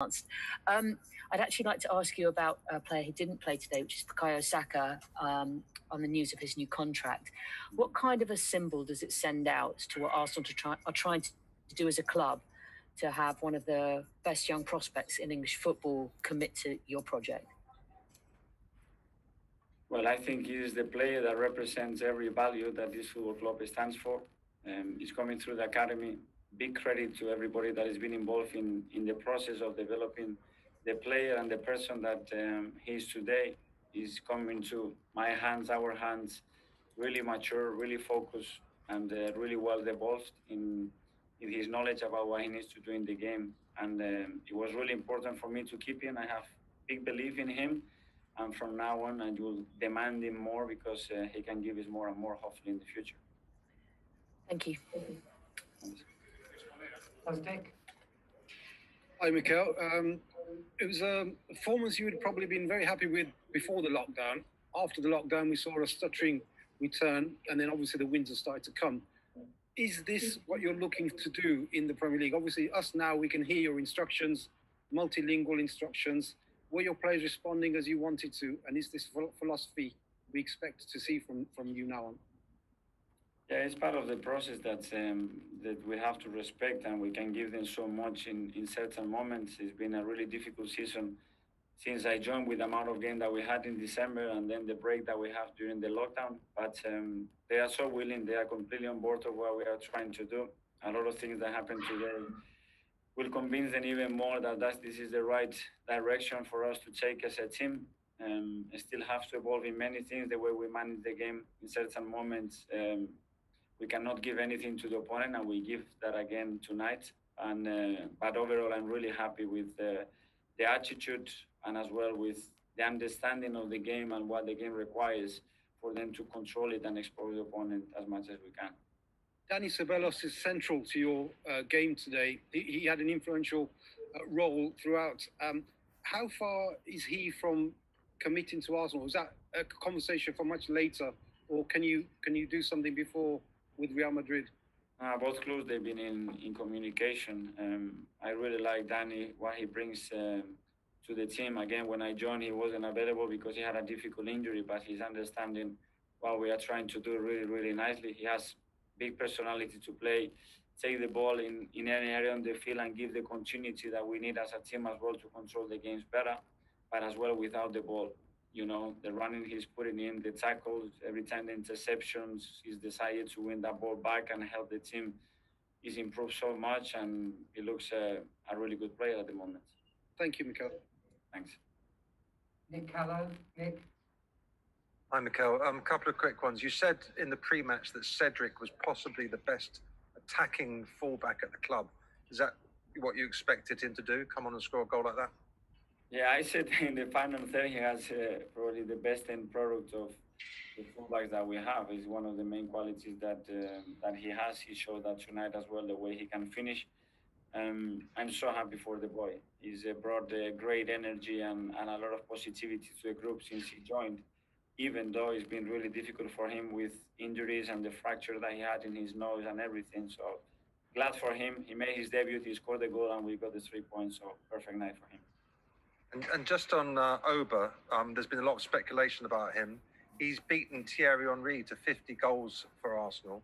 I'd actually like to ask you about a player who didn't play today, which is Bukayo Saka, on the news of his new contract. What kind of a symbol does it send out to what Arsenal are trying to do as a club, to have one of the best young prospects in English football commit to your project? Well, I think he's the player that represents every value that this football club stands for. He's coming through the academy. Big credit to everybody that has been involved in the process of developing the player and the person that he is today. He's coming to my hands, our hands, really mature, really focused, and really well evolved in his knowledge about what he needs to do in the game. And it was really important for me to keep him. I have big belief in him, and from now on I will demand him more, because he can give us more and more, hopefully, in the future. Thank you. Thanks. Hi, Mikel. It was a performance you would probably been very happy with before the lockdown. After the lockdown, we saw a stuttering return, and then obviously the winter started to come. Is this what you're looking to do in the Premier League? Obviously, us now, we can hear your instructions, multilingual instructions. Were your players responding as you wanted to? And is this philosophy we expect to see from you now on? Yeah, it's part of the process that we have to respect, and we can give them so much in certain moments. It's been a really difficult season since I joined, with the amount of game that we had in December and then the break that we have during the lockdown. But they are so willing. They are completely on board of what we are trying to do. A lot of things that happened today will convince them even more that this is the right direction for us to take as a team. I still have to evolve in many things, the way we manage the game in certain moments. We cannot give anything to the opponent, and we give that again tonight. And but overall, I'm really happy with the attitude, and as well with the understanding of the game and what the game requires for them to control it and expose the opponent as much as we can. Dani Ceballos is central to your game today. He had an influential role throughout. How far is he from committing to Arsenal? Was that a conversation for much later, or can you do something before? With Real Madrid? Both clubs, they've been in communication. I really like Dani, what he brings to the team. Again, when I joined, he wasn't available because he had a difficult injury, but he's understanding what we are trying to do really, really nicely. He has big personality to play, take the ball in any area on the field and give the continuity that we need as a team as well to control the games better, but as well without the ball. You know, the running he's putting in, the tackles, every time the interceptions, his desire to win that ball back and help the team is improved so much, and he looks a really good player at the moment. Thank you, Mikel. Thanks. Nick Callow. Nick. Hi, Mikel. A couple of quick ones. You said in the pre-match that Cedric was possibly the best attacking fullback at the club. Is that what you expected him to do, come on and score a goal like that? Yeah, I said in the final third, he has probably the best end product of the fullbacks that we have. It's one of the main qualities that he has. He showed that tonight as well, the way he can finish. I'm so happy for the boy. He's brought great energy and a lot of positivity to the group since he joined, even though it's been really difficult for him with injuries and the fracture that he had in his nose and everything. So glad for him. He made his debut, he scored the goal, and we got the 3 points. So perfect night for him. And just on Oba, there's been a lot of speculation about him. He's beaten Thierry Henry to 50 goals for Arsenal.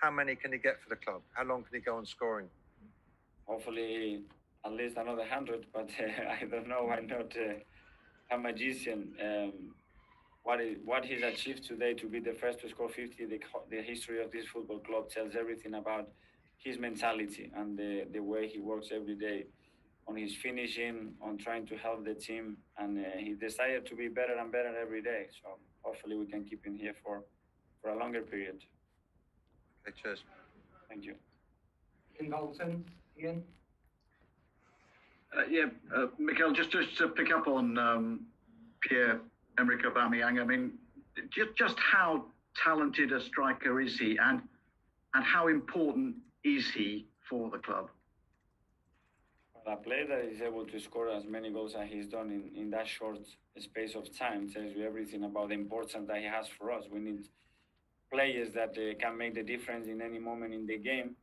How many can he get for the club? How long can he go on scoring? Hopefully, at least another 100, but I don't know. I'm not a magician. What he's achieved today to be the first to score 50, the history of this football club tells everything about his mentality and the way he works every day, on his finishing, on trying to help the team, and he decided to be better and better every day. So hopefully we can keep him here for a longer period. Okay, cheers. Thank you. Ian Bolton, again. Mikel, just to pick up on Pierre-Emerick Aubameyang, I mean, just how talented a striker is he, and how important is he for the club? A player that is able to score as many goals as he's done in that short space of time tells you everything about the importance that he has for us. We need players that can make the difference in any moment in the game,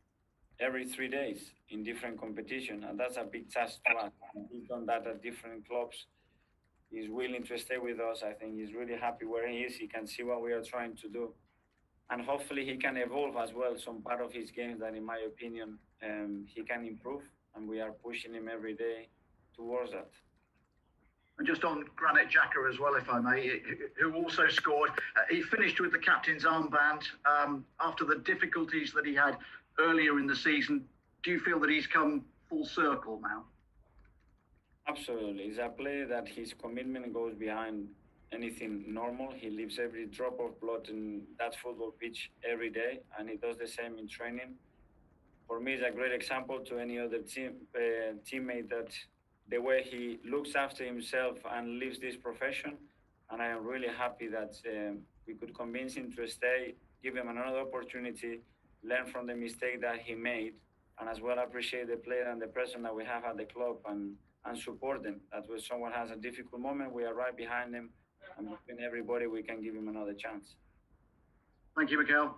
every 3 days in different competition, and that's a big task to us. He's done that at different clubs. He's willing to stay with us. I think he's really happy where he is. He can see what we are trying to do. And hopefully he can evolve as well, some part of his game that, in my opinion, he can improve. And we are pushing him every day towards that. And just on Granit Xhaka as well, if I may, who also scored. He finished with the captain's armband after the difficulties that he had earlier in the season. Do you feel that he's come full circle now? Absolutely. He's a player that his commitment goes behind anything normal. He lives every drop of blood in that football pitch every day, and he does the same in training. For me, it's a great example to any other teammate that the way he looks after himself and lives this profession. And I am really happy that we could convince him to stay, give him another opportunity, learn from the mistake that he made, and as well appreciate the player and the person that we have at the club and support them. That when someone has a difficult moment, we are right behind them, and between everybody, we can give him another chance. Thank you, Mikel.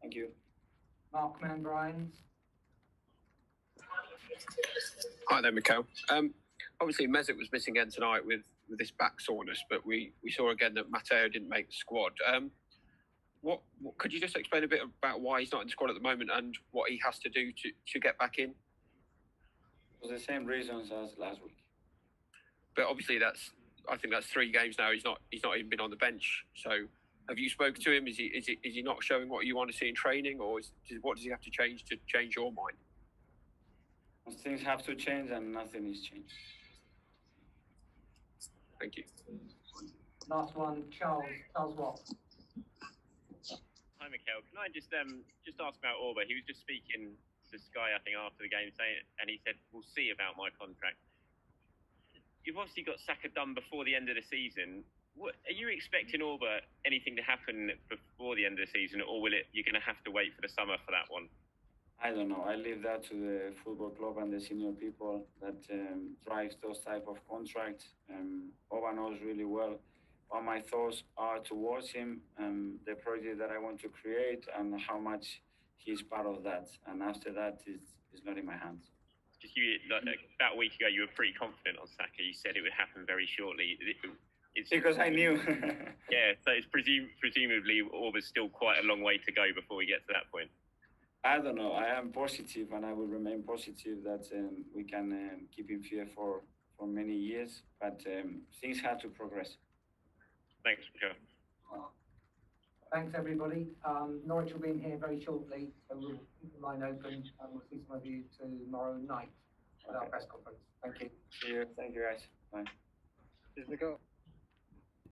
Thank you. Markman Bryans. Hi there, Mikel. Obviously, Mesut was missing again tonight with this back soreness, but we saw again that Mateo didn't make the squad. What could you just explain a bit about why he's not in the squad at the moment and what he has to do to get back in? For the same reasons as last week. But obviously, I think that's 3 games now. He's not even been on the bench. So, have you spoken to him? Is he not showing what you want to see in training, or what does he have to change your mind? Things have to change, and nothing is changed. Thank you. Last one, Charles Watt. Hi, Mikel. Can I just ask about Orba? He was just speaking to Sky, I think, after the game, and he said, "We'll see about my contract." You've obviously got Saka done before the end of the season. What are you expecting, Orba? Anything to happen before the end of the season, or will it? You're going to have to wait for the summer for that one. I don't know. I leave that to the football club and the senior people that drive those type of contracts. Oba knows really well what my thoughts are towards him, the project that I want to create, and how much he's part of that. And after that, it's not in my hands. About a week ago, you were pretty confident on Saka. You said it would happen very shortly. Because I knew. Yeah, so it's presumably Orba's still quite a long way to go before we get to that point. I don't know. I am positive, and I will remain positive that we can keep him here for many years. But things have to progress. Thanks, Mikel. Well, thanks, everybody. Norwich will be in here very shortly, so we'll keep the line open, and we'll see some of you tomorrow night at our press conference. Thank you. Thank you, guys. Bye. Cheers, Mikel.